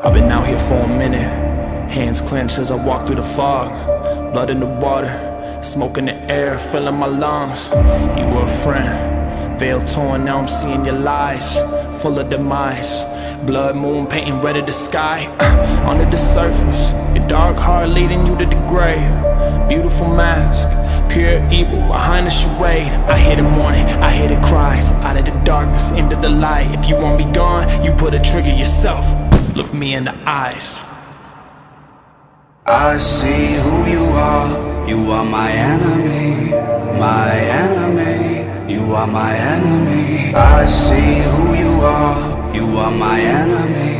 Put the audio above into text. I've been out here for a minute, hands clenched as I walk through the fog. Blood in the water, smoke in the air, filling my lungs. You were a friend, veil torn, now I'm seeing your lies. Full of demise, blood moon painting red of the sky. Under the surface, your dark heart leading you to the grave. Beautiful mask, pure evil behind the charade. I hear the mourning, I hear the cries. Out of the darkness, into the light. If you want me gone, you put a trigger yourself. Look me in the eyes. I see who you are my enemy, my enemy, you are my enemy. I see who you are my enemy.